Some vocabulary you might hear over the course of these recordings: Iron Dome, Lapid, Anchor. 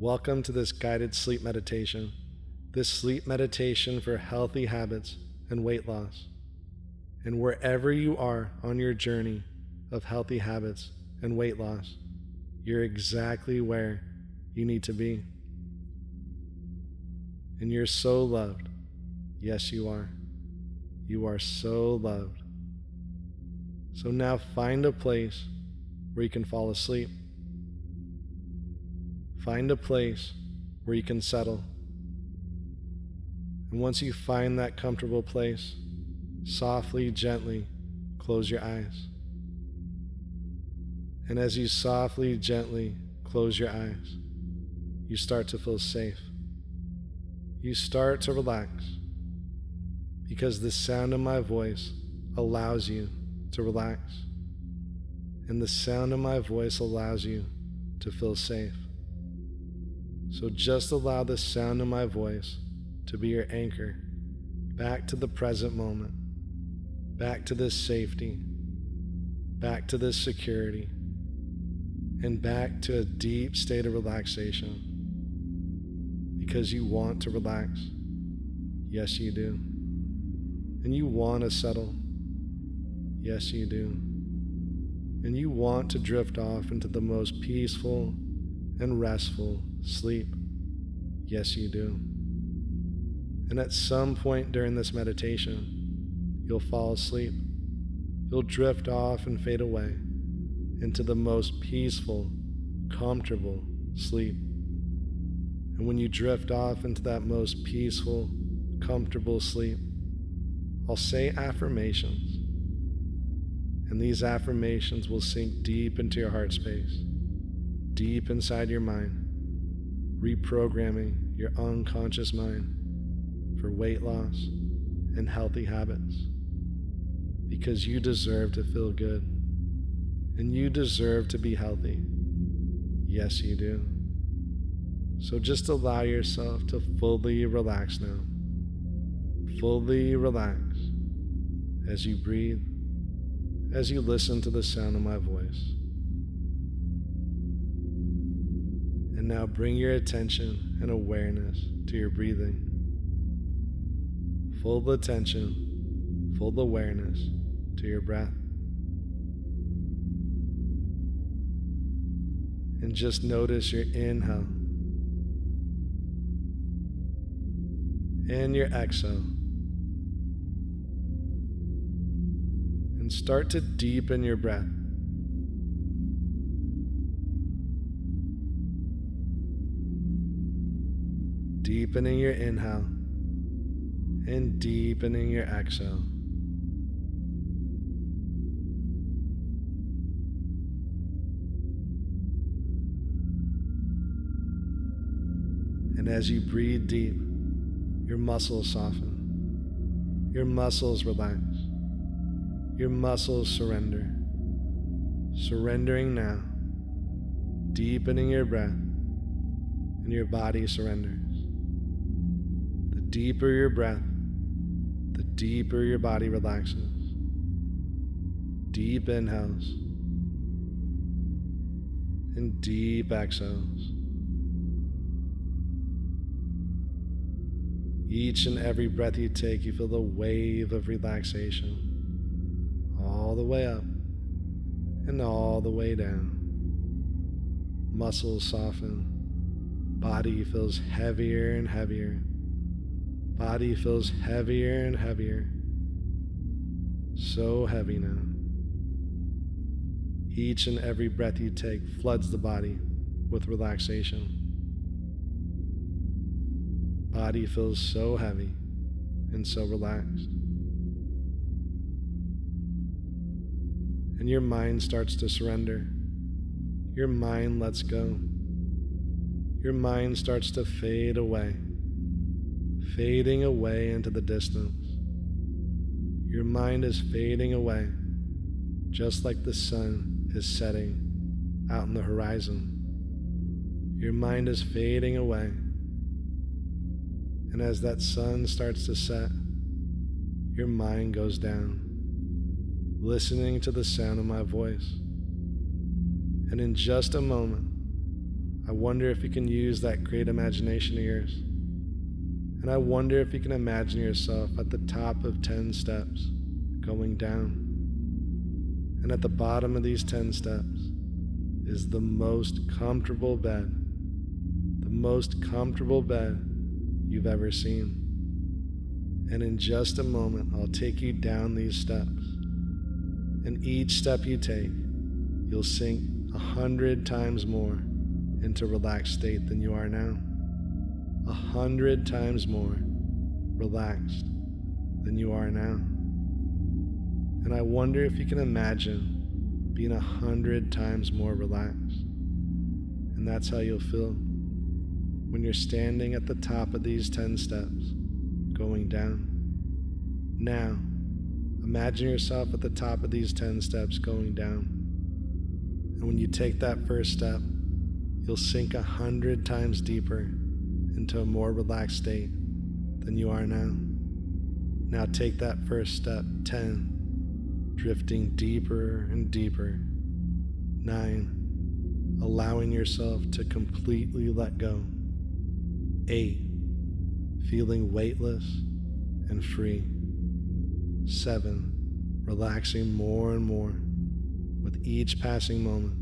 Welcome to this guided sleep meditation. This sleep meditation for healthy habits and weight loss. And wherever you are on your journey of healthy habits and weight loss, you're exactly where you need to be. And you're so loved. Yes, you are. You are so loved. So now find a place where you can fall asleep. Find a place where you can settle. And once you find that comfortable place, softly, gently close your eyes. And as you softly, gently close your eyes, you start to feel safe. You start to relax because the sound of my voice allows you to relax. And the sound of my voice allows you to feel safe. So just allow the sound of my voice to be your anchor back to the present moment, back to this safety, back to this security, and back to a deep state of relaxation, because you want to relax. Yes, you do. And you want to settle. Yes, you do. And you want to drift off into the most peaceful and restful sleep. Yes, you do. And at some point during this meditation, you'll fall asleep. You'll drift off and fade away into the most peaceful, comfortable sleep. And when you drift off into that most peaceful, comfortable sleep, I'll say affirmations. And these affirmations will sink deep into your heart space, deep inside your mind, reprogramming your unconscious mind for weight loss and healthy habits, because you deserve to feel good and you deserve to be healthy. Yes, you do. So just allow yourself to fully relax now. Fully relax as you breathe, as you listen to the sound of my voice. And now bring your attention and awareness to your breathing. Full attention, full awareness to your breath. And just notice your inhale and your exhale. And start to deepen your breath. Deepening your inhale and deepening your exhale. And as you breathe deep, your muscles soften, your muscles relax, your muscles surrender. Surrendering now, deepening your breath, and your body surrenders. The deeper your breath, the deeper your body relaxes. Deep inhales and deep exhales. Each and every breath you take, you feel the wave of relaxation all the way up and all the way down. Muscles soften. Body feels heavier and heavier. Body feels heavier and heavier. So heavy now. Each and every breath you take floods the body with relaxation. Body feels so heavy and so relaxed. And your mind starts to surrender. Your mind lets go. Your mind starts to fade away. Fading away into the distance. Your mind is fading away, just like the sun is setting out in the horizon. Your mind is fading away, and as that sun starts to set, your mind goes down, listening to the sound of my voice. And in just a moment, I wonder if you can use that great imagination of yours. And I wonder if you can imagine yourself at the top of 10 steps, going down. And at the bottom of these 10 steps is the most comfortable bed. The most comfortable bed you've ever seen. And in just a moment, I'll take you down these steps. And each step you take, you'll sink 100 times more into relaxed state than you are now. 100 times more relaxed than you are now. And I wonder if you can imagine being 100 times more relaxed. And that's how you'll feel when you're standing at the top of these 10 steps. Going down. Now, imagine yourself at the top of these 10 steps going down. And when you take that first step, you'll sink 100 times deeper into a more relaxed state than you are now. Now take that first step, 10, drifting deeper and deeper. 9, allowing yourself to completely let go. 8, feeling weightless and free. 7, relaxing more and more. With each passing moment,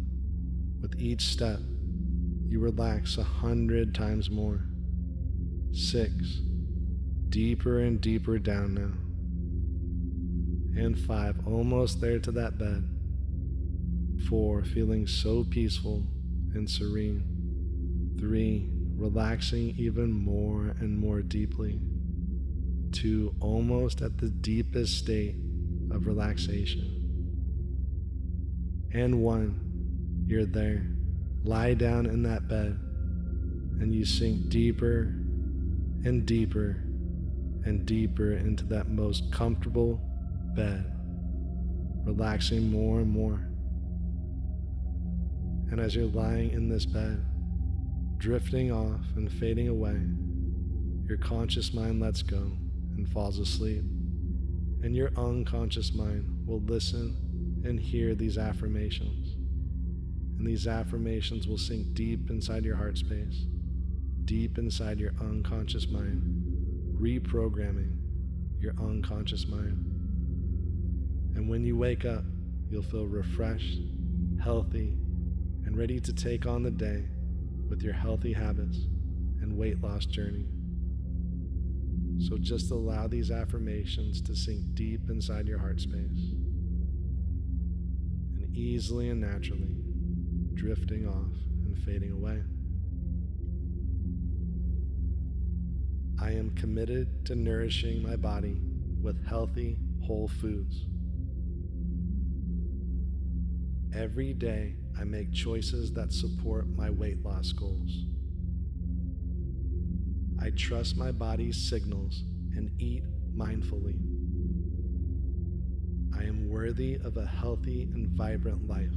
with each step, you relax 100 times more. 6, deeper and deeper down now. And 5, almost there to that bed. 4, feeling so peaceful and serene. 3, relaxing even more and more deeply. 2, almost at the deepest state of relaxation. And 1, you're there. Lie down in that bed, and you sink deeper and deeper and deeper into that most comfortable bed, relaxing more and more. And as you're lying in this bed, drifting off and fading away, your conscious mind lets go and falls asleep, and your unconscious mind will listen and hear these affirmations. And these affirmations will sink deep inside your heart space, deep inside your unconscious mind, reprogramming your unconscious mind. And when you wake up, you'll feel refreshed, healthy, and ready to take on the day with your healthy habits and weight loss journey. So just allow these affirmations to sink deep inside your heart space, and easily and naturally drifting off and fading away. I am committed to nourishing my body with healthy, whole foods. Every day, I make choices that support my weight loss goals. I trust my body's signals and eat mindfully. I am worthy of a healthy and vibrant life.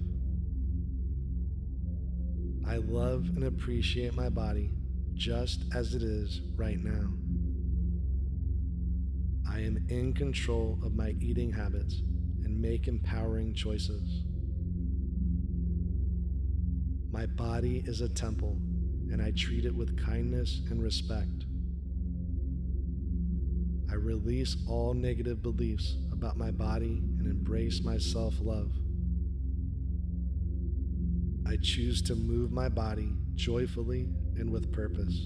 I love and appreciate my body just as it is right now. I am in control of my eating habits and make empowering choices. My body is a temple, and I treat it with kindness and respect. I release all negative beliefs about my body and embrace my self-love. I choose to move my body joyfully and with purpose.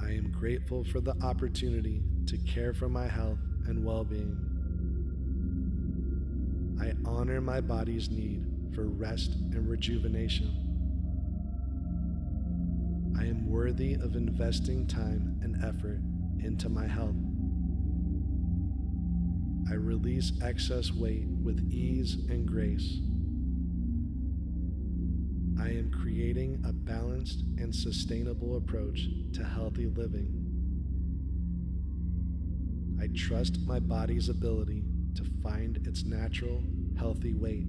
I am grateful for the opportunity to care for my health and well-being. I honor my body's need for rest and rejuvenation. I am worthy of investing time and effort into my health. I release excess weight with ease and grace. I am creating a balanced and sustainable approach to healthy living. I trust my body's ability to find its natural, healthy weight.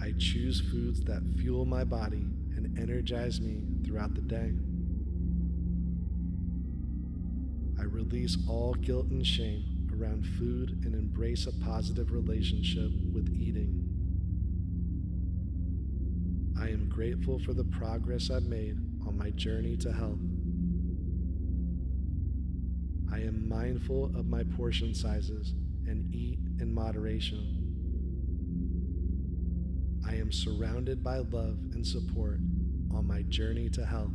I choose foods that fuel my body and energize me throughout the day. I release all guilt and shame around food and embrace a positive relationship with eating. I am grateful for the progress I've made on my journey to health. I am mindful of my portion sizes and eat in moderation. I am surrounded by love and support on my journey to health.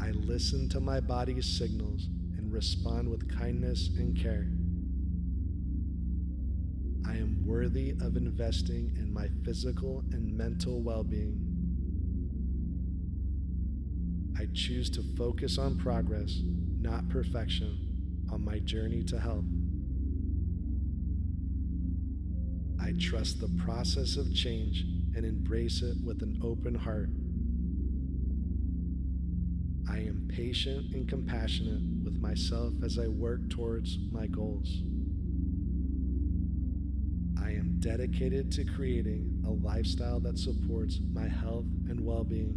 I listen to my body's signals and respond with kindness and care. I am worthy of investing in my physical and mental well-being. I choose to focus on progress, not perfection, on my journey to health. I trust the process of change and embrace it with an open heart. I am patient and compassionate with myself as I work towards my goals. I am dedicated to creating a lifestyle that supports my health and well-being.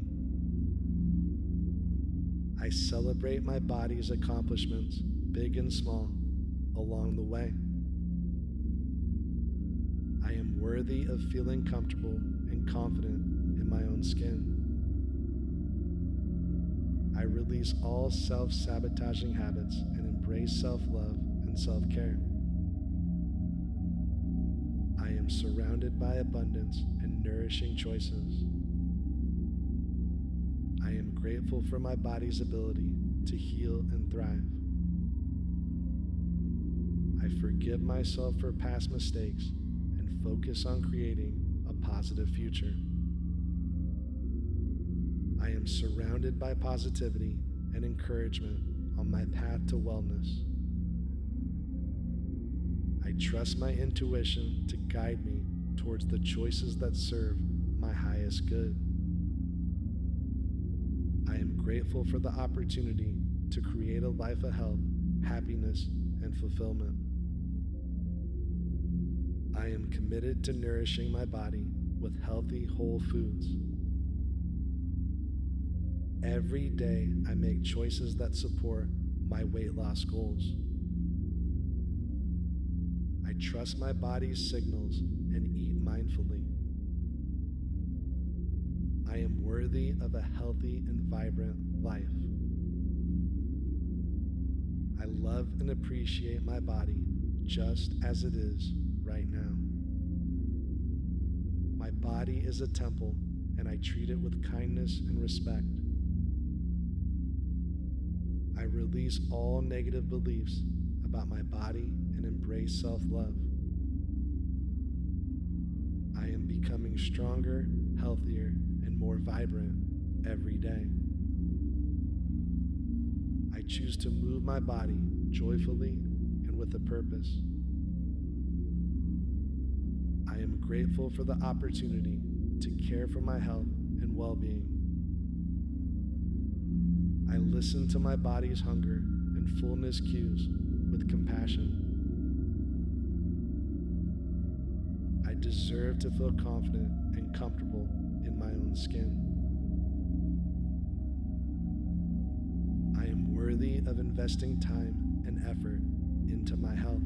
I celebrate my body's accomplishments, big and small, along the way. I am worthy of feeling comfortable and confident in my own skin. I release all self-sabotaging habits and embrace self-love and self-care. I am surrounded by abundance and nourishing choices. I am grateful for my body's ability to heal and thrive. I forgive myself for past mistakes and focus on creating a positive future. I am surrounded by positivity and encouragement on my path to wellness. I trust my intuition to guide me towards the choices that serve my highest good. I am grateful for the opportunity to create a life of health, happiness, and fulfillment. I am committed to nourishing my body with healthy whole foods. Every day I make choices that support my weight loss goals. I trust my body's signals and eat mindfully. I am worthy of a healthy and vibrant life. I love and appreciate my body just as it is right now. My body is a temple, and I treat it with kindness and respect. I release all negative beliefs about my body and embrace self-love. I am becoming stronger, healthier, and more vibrant every day. I choose to move my body joyfully and with a purpose. I am grateful for the opportunity to care for my health and well-being. I listen to my body's hunger and fullness cues with compassion. I deserve to feel confident and comfortable in my own skin. I am worthy of investing time and effort into my health.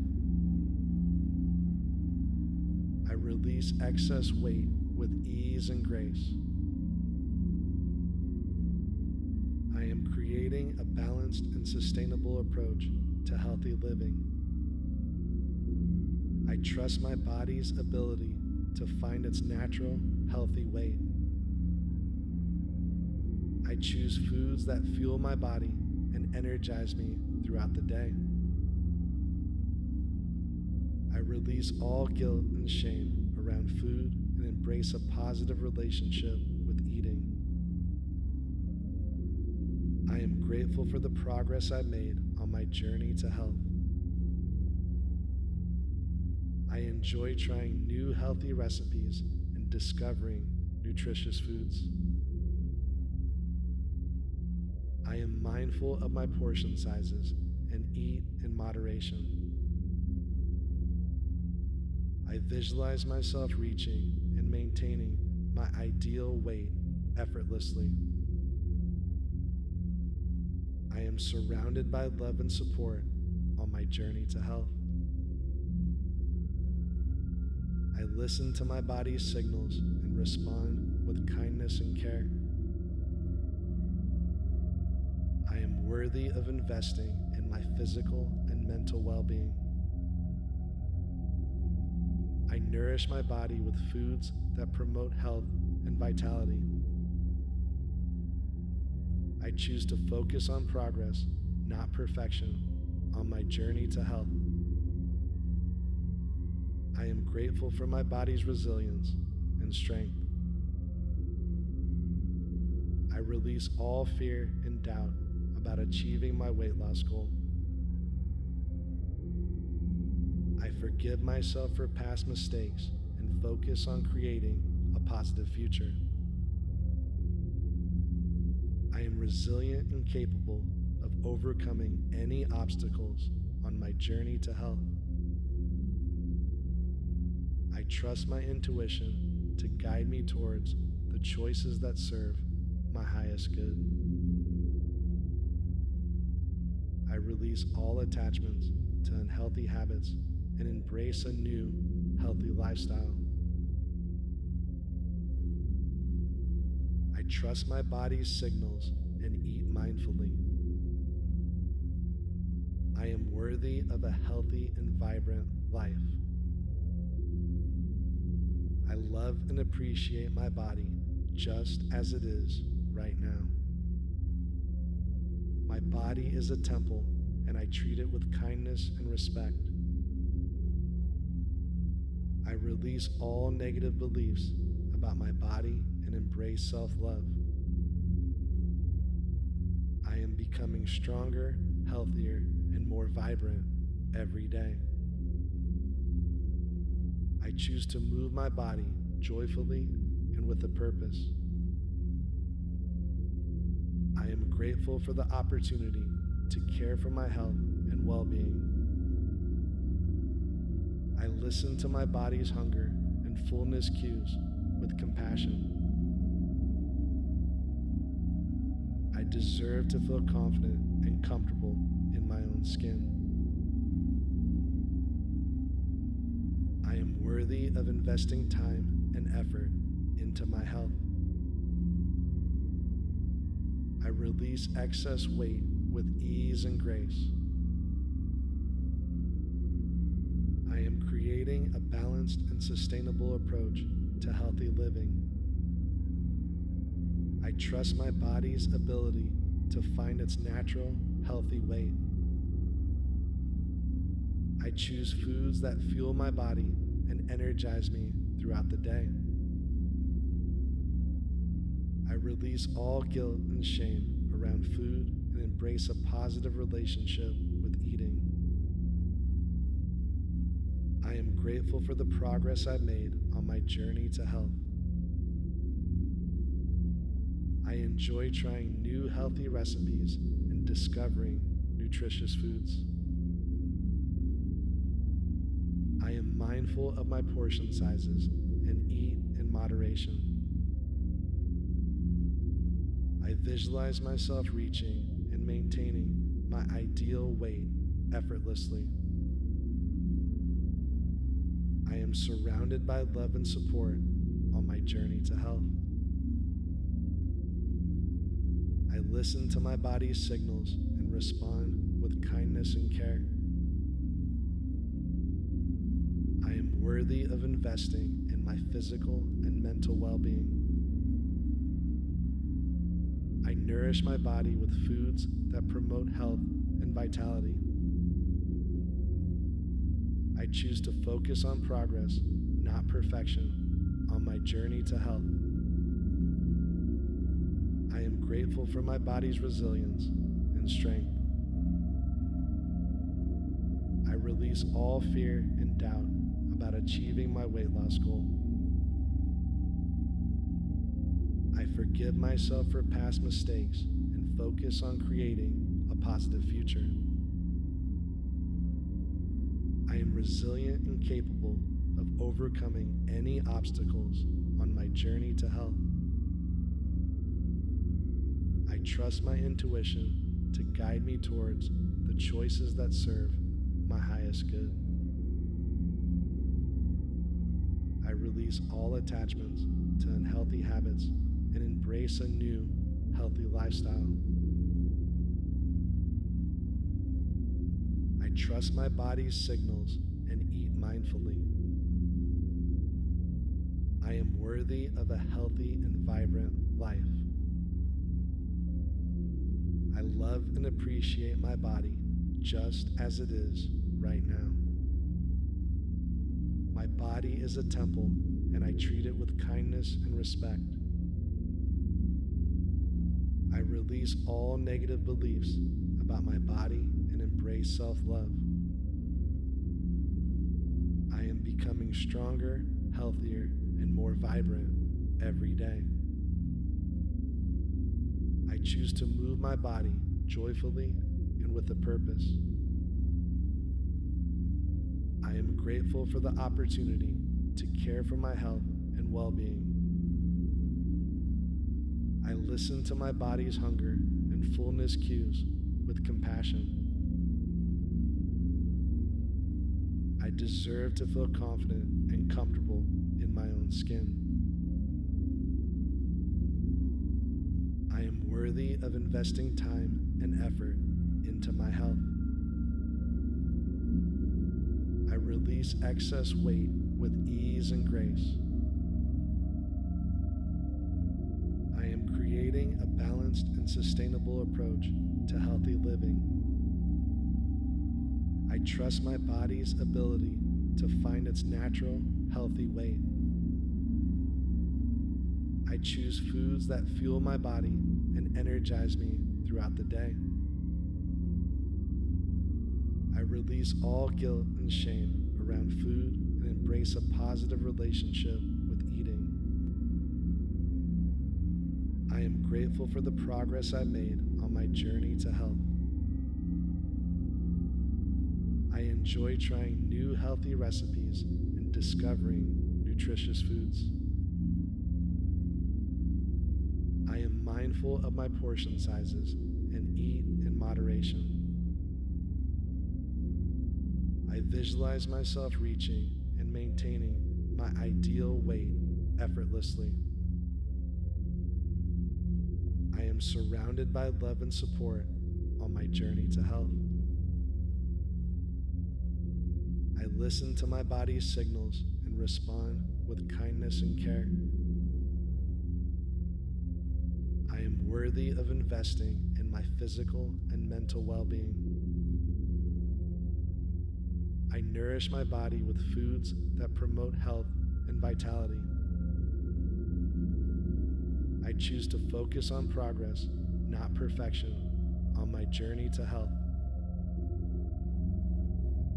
I release excess weight with ease and grace. I am creating a balanced and sustainable approach to healthy living. I trust my body's ability to find its natural, healthy weight. I choose foods that fuel my body and energize me throughout the day. I release all guilt and shame around food and embrace a positive relationship with eating. I am grateful for the progress I've made on my journey to health. I enjoy trying new healthy recipes and discovering nutritious foods. I am mindful of my portion sizes and eat in moderation. I visualize myself reaching and maintaining my ideal weight effortlessly. I am surrounded by love and support on my journey to health. I listen to my body's signals and respond with kindness and care. I am worthy of investing in my physical and mental well-being. I nourish my body with foods that promote health and vitality. I choose to focus on progress, not perfection, on my journey to health. I am grateful for my body's resilience and strength. I release all fear and doubt about achieving my weight loss goal. I forgive myself for past mistakes and focus on creating a positive future. I am resilient and capable of overcoming any obstacles on my journey to health. I trust my intuition to guide me towards the choices that serve my highest good. I release all attachments to unhealthy habits and embrace a new, healthy lifestyle. I trust my body's signals and eat mindfully. I am worthy of a healthy and vibrant life. I love and appreciate my body just as it is right now. My body is a temple, and I treat it with kindness and respect. I release all negative beliefs about my body and embrace self-love. I am becoming stronger, healthier, and more vibrant every day. I choose to move my body joyfully and with a purpose. I am grateful for the opportunity to care for my health and well-being. I listen to my body's hunger and fullness cues with compassion. I deserve to feel confident and comfortable in my own skin. I am worthy of investing time and effort into my health. I release excess weight with ease and grace. I am creating a balanced and sustainable approach to healthy living. I trust my body's ability to find its natural, healthy weight. I choose foods that fuel my body and energize me throughout the day. I release all guilt and shame around food and embrace a positive relationship with eating. I am grateful for the progress I've made on my journey to health. I enjoy trying new healthy recipes and discovering nutritious foods. I am mindful of my portion sizes and eat in moderation. I visualize myself reaching and maintaining my ideal weight effortlessly. I am surrounded by love and support on my journey to health. I listen to my body's signals and respond with kindness and care. I am worthy of investing in my physical and mental well-being. I nourish my body with foods that promote health and vitality. I choose to focus on progress, not perfection, on my journey to health. I am grateful for my body's resilience and strength. I release all fear and doubt about achieving my weight loss goal. I forgive myself for past mistakes and focus on creating a positive future. I am resilient and capable of overcoming any obstacles on my journey to health. I trust my intuition to guide me towards the choices that serve my highest good. I release all attachments to unhealthy habits and embrace a new, healthy lifestyle. I trust my body's signals and eat mindfully. I am worthy of a healthy and vibrant life. I love and appreciate my body just as it is right now. My body is a temple, and I treat it with kindness and respect. I release all negative beliefs about my body and embrace self-love. I am becoming stronger, healthier, and more vibrant every day. I choose to move my body joyfully and with a purpose. I am grateful for the opportunity to care for my health and well-being. I listen to my body's hunger and fullness cues with compassion. I deserve to feel confident and comfortable in my own skin. I am worthy of investing time and effort into my health. I release excess weight with ease and grace. I am creating a balanced and sustainable approach to healthy living. I trust my body's ability to find its natural, healthy weight. I choose foods that fuel my body and energize me throughout the day. I release all guilt and shame around food and embrace a positive relationship with eating. I am grateful for the progress I made on my journey to health. I enjoy trying new healthy recipes and discovering nutritious foods. I am mindful of my portion sizes and eat in moderation. I visualize myself reaching and maintaining my ideal weight effortlessly. I am surrounded by love and support on my journey to health. I listen to my body's signals and respond with kindness and care. I am worthy of investing in my physical and mental well-being. I nourish my body with foods that promote health and vitality. I choose to focus on progress, not perfection, on my journey to health.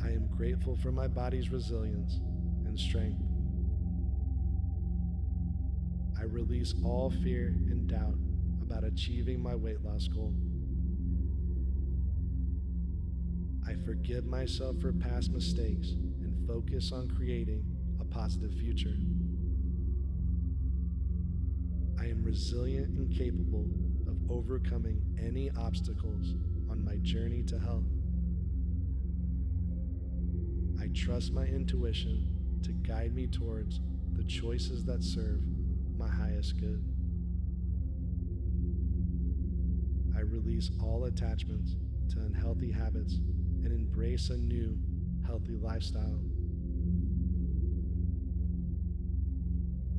I am grateful for my body's resilience and strength. I release all fear and doubt about achieving my weight loss goal. I forgive myself for past mistakes and focus on creating a positive future. I am resilient and capable of overcoming any obstacles on my journey to health. I trust my intuition to guide me towards the choices that serve my highest good. I release all attachments to unhealthy habits and embrace a new, healthy lifestyle.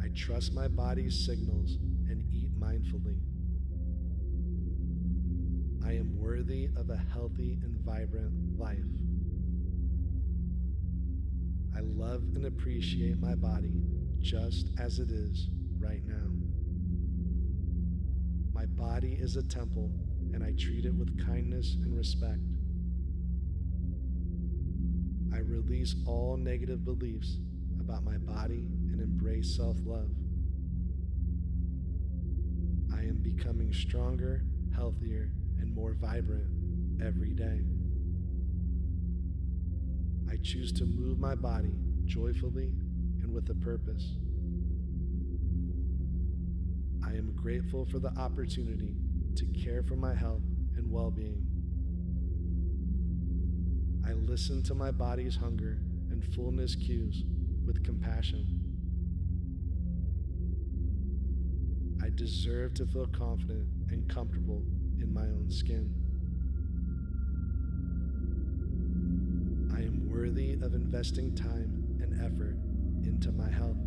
I trust my body's signals and eat mindfully. I am worthy of a healthy and vibrant life. I love and appreciate my body just as it is right now. My body is a temple, and I treat it with kindness and respect. I release all negative beliefs about my body and embrace self-love. I am becoming stronger, healthier, and more vibrant every day. I choose to move my body joyfully and with a purpose. I am grateful for the opportunity to care for my health and well-being. I listen to my body's hunger and fullness cues with compassion. deserve to feel confident and comfortable in my own skin. I am worthy of investing time and effort into my health.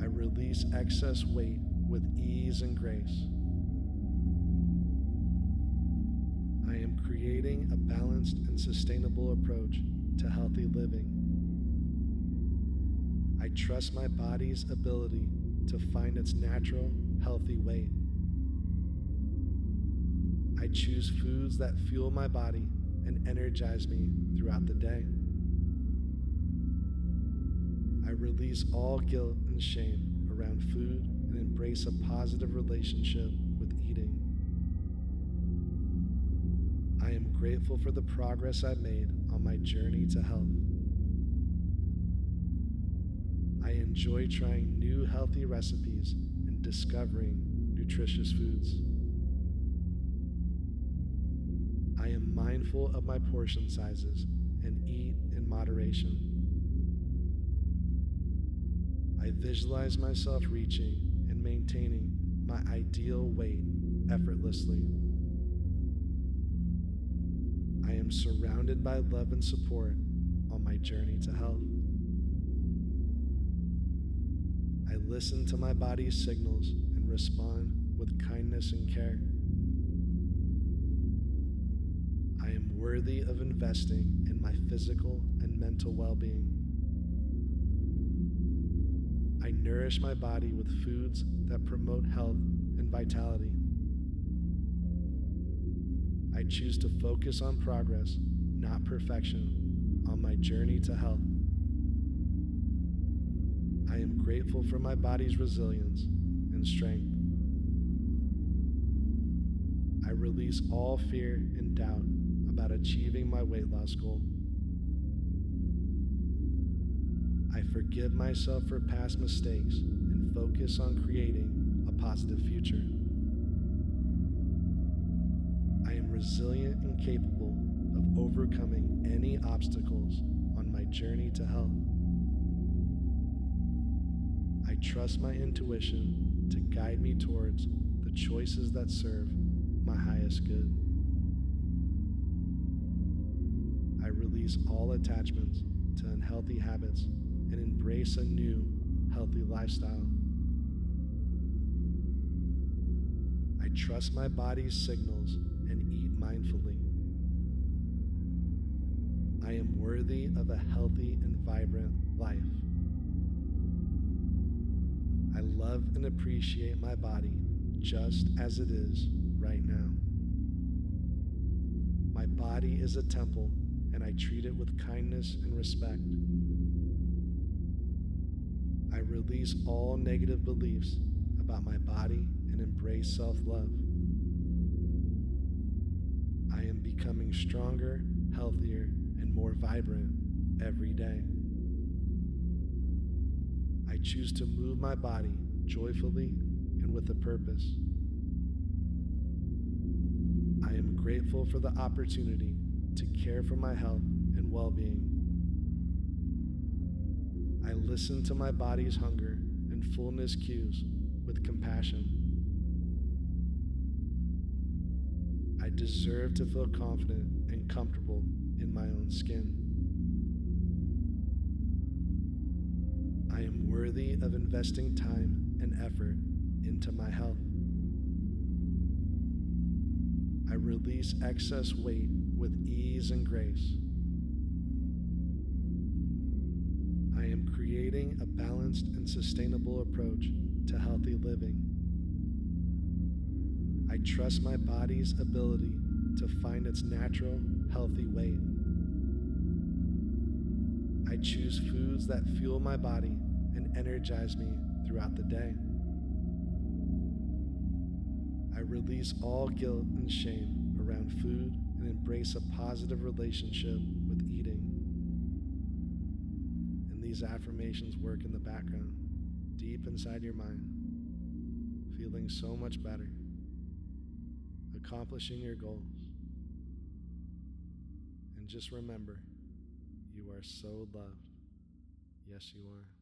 I release excess weight with ease and grace. I am creating a balanced and sustainable approach to healthy living. I trust my body's ability to find its natural, healthy weight. I choose foods that fuel my body and energize me throughout the day. I release all guilt and shame around food and embrace a positive relationship with eating. I am grateful for the progress I've made on my journey to health. I enjoy trying new healthy recipes and discovering nutritious foods. I am mindful of my portion sizes and eat in moderation. I visualize myself reaching and maintaining my ideal weight effortlessly. I am surrounded by love and support on my journey to health. I listen to my body's signals and respond with kindness and care. I am worthy of investing in my physical and mental well-being. I nourish my body with foods that promote health and vitality. I choose to focus on progress, not perfection, on my journey to health. I am grateful for my body's resilience and strength. I release all fear and doubt about achieving my weight loss goal. I forgive myself for past mistakes and focus on creating a positive future. I am resilient and capable of overcoming any obstacles on my journey to health. I trust my intuition to guide me towards the choices that serve my highest good. I release all attachments to unhealthy habits and embrace a new, healthy lifestyle. I trust my body's signals and eat mindfully. I am worthy of a healthy and vibrant life. I love and appreciate my body just as it is right now. My body is a temple, and I treat it with kindness and respect. I release all negative beliefs about my body and embrace self-love. I am becoming stronger, healthier, and more vibrant every day. I choose to move my body joyfully and with a purpose. I am grateful for the opportunity to care for my health and well-being. I listen to my body's hunger and fullness cues with compassion. I deserve to feel confident and comfortable in my own skin. I am worthy of investing time and effort into my health. I release excess weight with ease and grace. I am creating a balanced and sustainable approach to healthy living. I trust my body's ability to find its natural, healthy weight. I choose foods that fuel my body and energize me throughout the day. I release all guilt and shame around food and embrace a positive relationship with eating. And these affirmations work in the background, deep inside your mind, feeling so much better, accomplishing your goals. And just remember, you are so loved. Yes, you are.